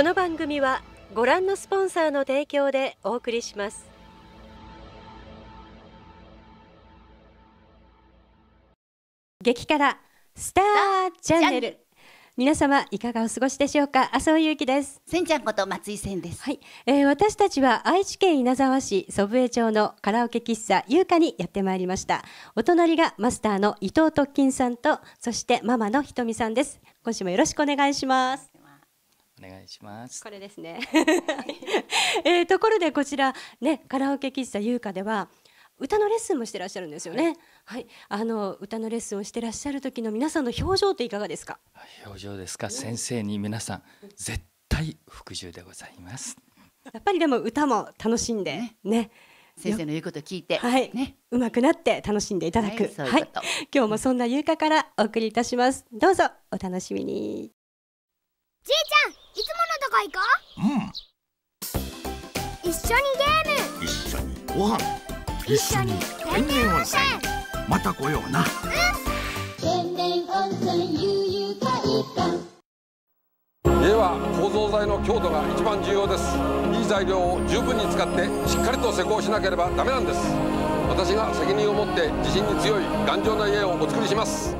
この番組はご覧のスポンサーの提供でお送りします。激辛スターチャンネル、皆様いかがお過ごしでしょうか。麻生ゆうきです。せんちゃんこと松井せんです。はい、私たちは愛知県稲沢市祖父江町のカラオケ喫茶優香にやってまいりました。お隣がマスターの伊藤特勤さんと、そしてママのひとみさんです。今週もよろしくお願いします。お願いします。これですねところでこちらね、カラオケ喫茶優香では歌のレッスンもしてらっしゃるんですよね。はい、歌のレッスンをしてらっしゃる時の皆さんの表情っていかがですか。表情ですか。先生に皆さん絶対服従でございます。やっぱりでも歌も楽しんでね、先生の言うこと聞いて、はい、うまくなって楽しんでいただく、はい、今日もそんな優香からお送りいたします。どうぞお楽しみに。じいちゃん、いつものとこ行こう。一緒にゲーム、一緒にご飯、一緒に天然温泉。また来ような。天然温泉ゆゆかい館。家は構造材の強度が一番重要です。いい材料を十分に使ってしっかりと施工しなければダメなんです。私が責任を持って地震に強い頑丈な家をお作りします。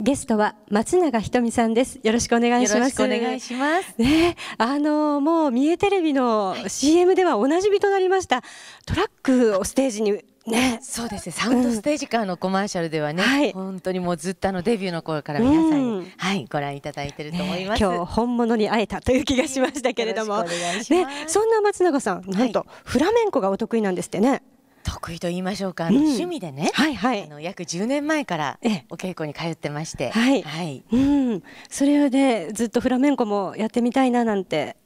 ゲストは松永ひとみさんです。よろしくお願いします。よろしくお願いしますね。もう三重テレビの CM ではおなじみとなりましたトラックをステージにね、そうですね、サウンドステージからのコマーシャルではね、はい、本当にもうずっとデビューの頃から皆さんに、はい、ご覧いただいていると思います。今日本物に会えたという気がしましたけれども、そんな松永さん、なんと、はい、フラメンコがお得意なんですってね。得意と言いましょうか、趣味でね、約10年前からお稽古に通ってまして、それでずっとフラメンコもやってみたいななんて。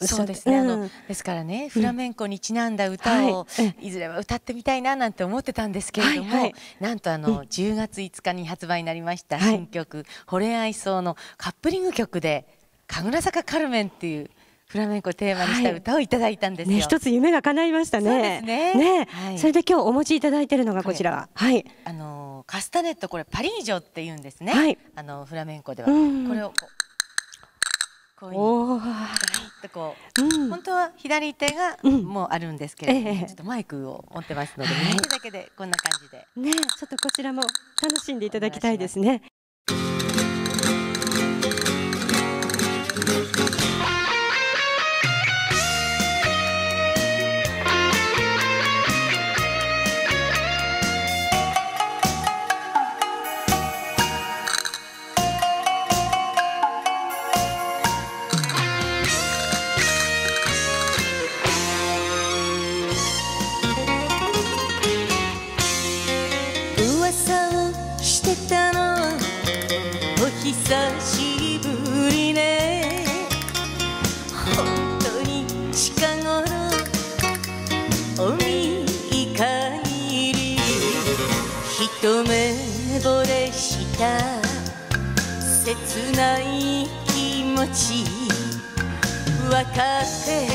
そうですね、ですからね、フラメンコにちなんだ歌をいずれは歌ってみたいななんて思ってたんですけれども、なんと10月5日に発売になりました新曲「惚れ合いそう」のカップリング曲で「神楽坂カルメン」っていうフラメンコをテーマにした歌をいただいたんですよ。一つ夢が叶いましたね。それで今日お持ちいただいているのがこちら、カスタネット、これパリージョって言うんですね。フラメンコではこれをこう、こう本当は左手がもうあるんですけれども、ちょっとマイクを持ってますので、右手だけでこんな感じでね、ちょっとこちらも楽しんでいただきたいですね。切ない気持ち分かって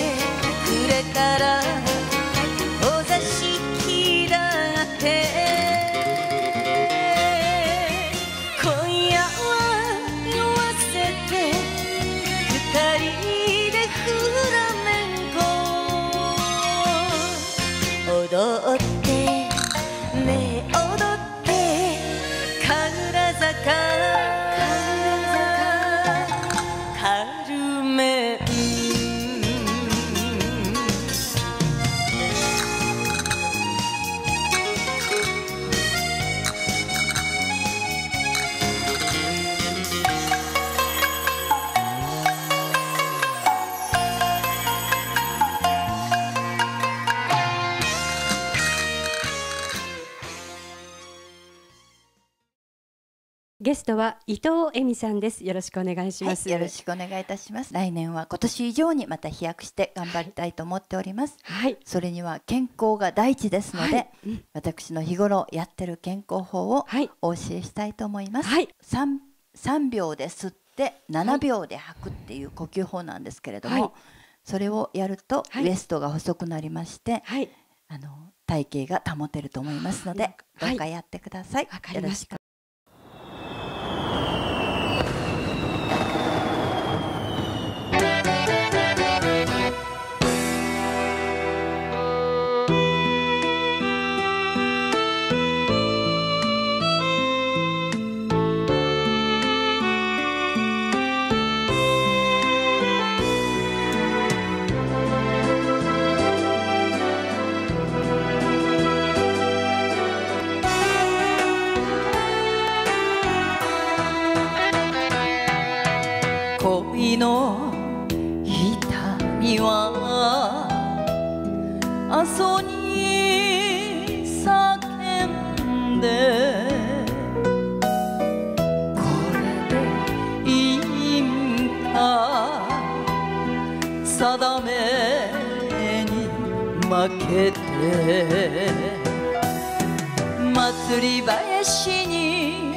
くれたらお座敷だって、今夜は酔わせて二人でフラメンコ踊ってね、踊って神楽坂ゲストは伊藤恵美さんです。よろしくお願いします。よろしくお願いいたします。来年は今年以上にまた飛躍して頑張りたいと思っております。はい。それには健康が第一ですので、はい、私の日頃やってる健康法をお教えしたいと思います。はい。3秒で吸って7秒で吐くっていう呼吸法なんですけれども、はい、それをやるとウエストが細くなりまして、はい、体型が保てると思いますので、どうかやってください。よろしく。には阿蘇に叫んで」「これでいいんか定めに負けて」「祭り林に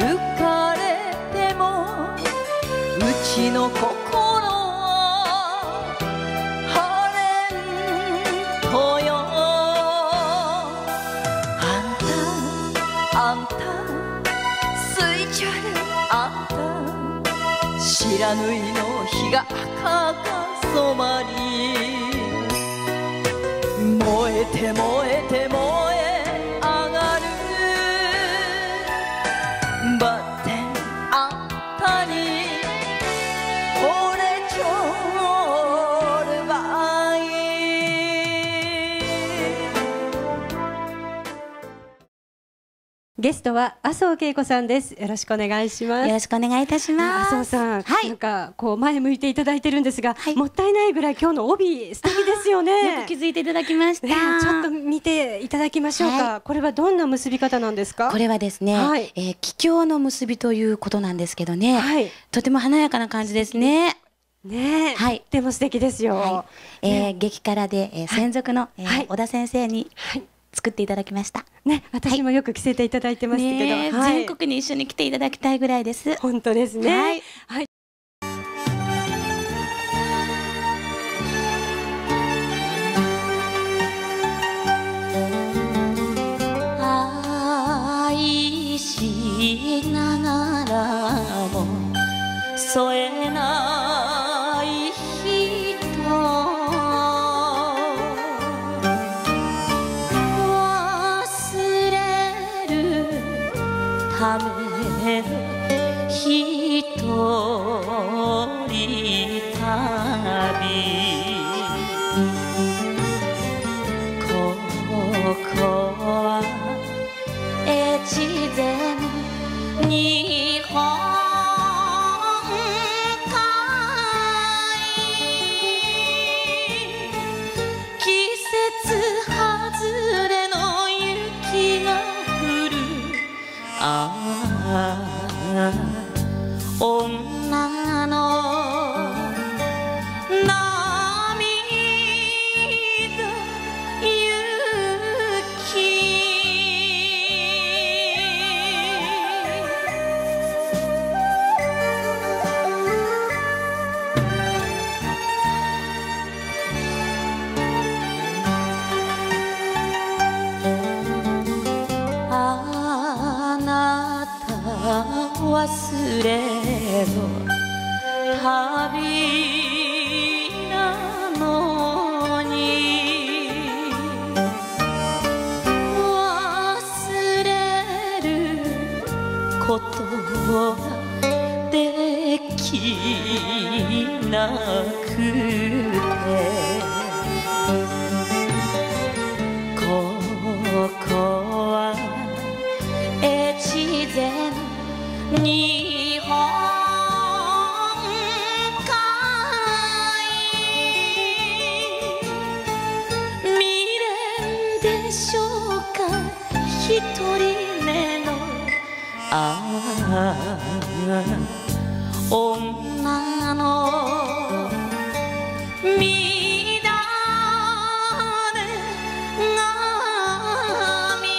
浮かれてもうちの心不知火の火が赤く染まり」「燃えて燃えて燃え上がる」「バッテンあったにこれちょるばい」ゲストは麻生恵子さんです。よろしくお願いします。よろしくお願いいたします。麻生さん、なんかこう前向いていただいてるんですが、もったいないぐらい今日の帯素敵ですよね。よく気づいていただきました。ちょっと見ていただきましょうか。これはどんな結び方なんですか。これはですね、気境の結びということなんですけどね。とても華やかな感じですね。ねえ、はい、でも素敵ですよ。激辛で専属の小田先生に。作っていただきました。ね、私もよく着せていただいてますけど、全国に一緒に来ていただきたいぐらいです。本当ですね。はい。はい。愛しながらも添えない人。ためのひとり旅、ここは越前日本女の涙、勇気、あなた忘れ旅なのに忘れることができなくて、ここは越前日本一人目の女のみだれなみ、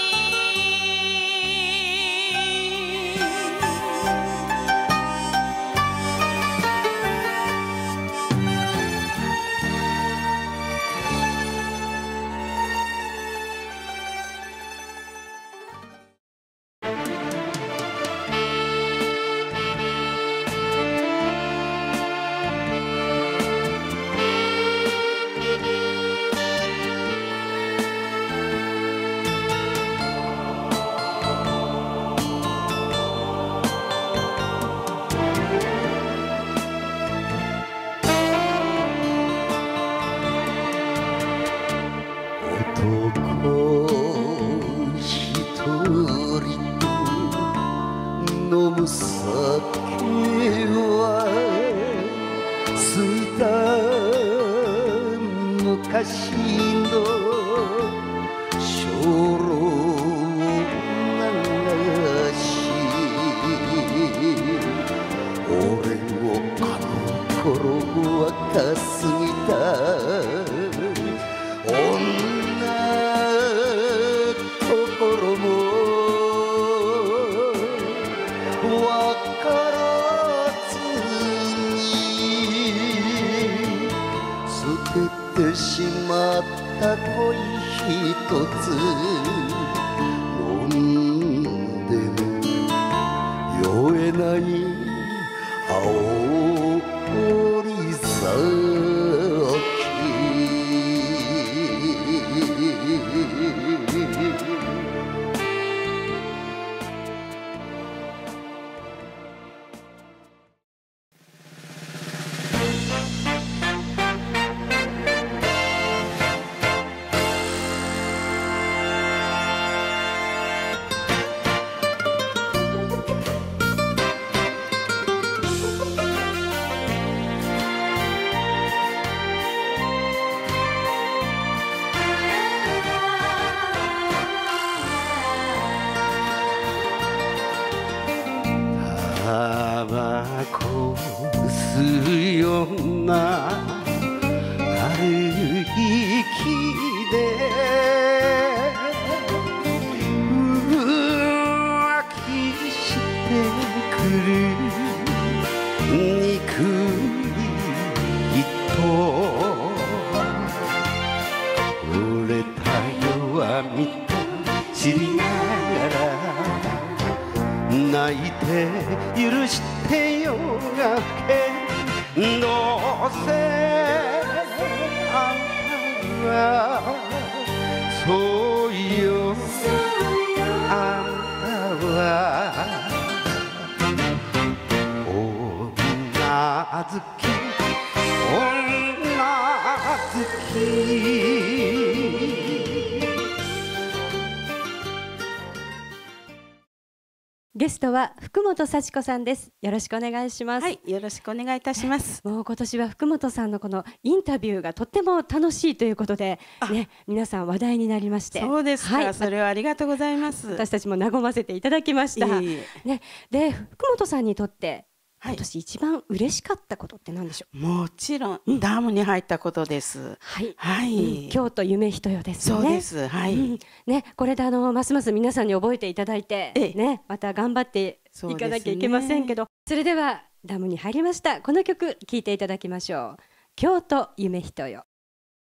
ゲストは福本幸子さんです。よろしくお願いします。はい、よろしくお願いいたします。もう今年は福本さんのこのインタビューがとっても楽しいということで、ね、皆さん話題になりまして。そうですか。はい、それはありがとうございます。私たちも和ませていただきました。ね、で、福本さんにとって。今年一番嬉しかったことって何でしょう。もちろん、ダムに入ったことです。はい。はい。京都夢ひとよですね。そうです。はい。ね、これでますます皆さんに覚えていただいて、ね、また頑張っていかなきゃいけませんけど。それでは、ダムに入りました。この曲、聴いていただきましょう。京都夢ひとよ。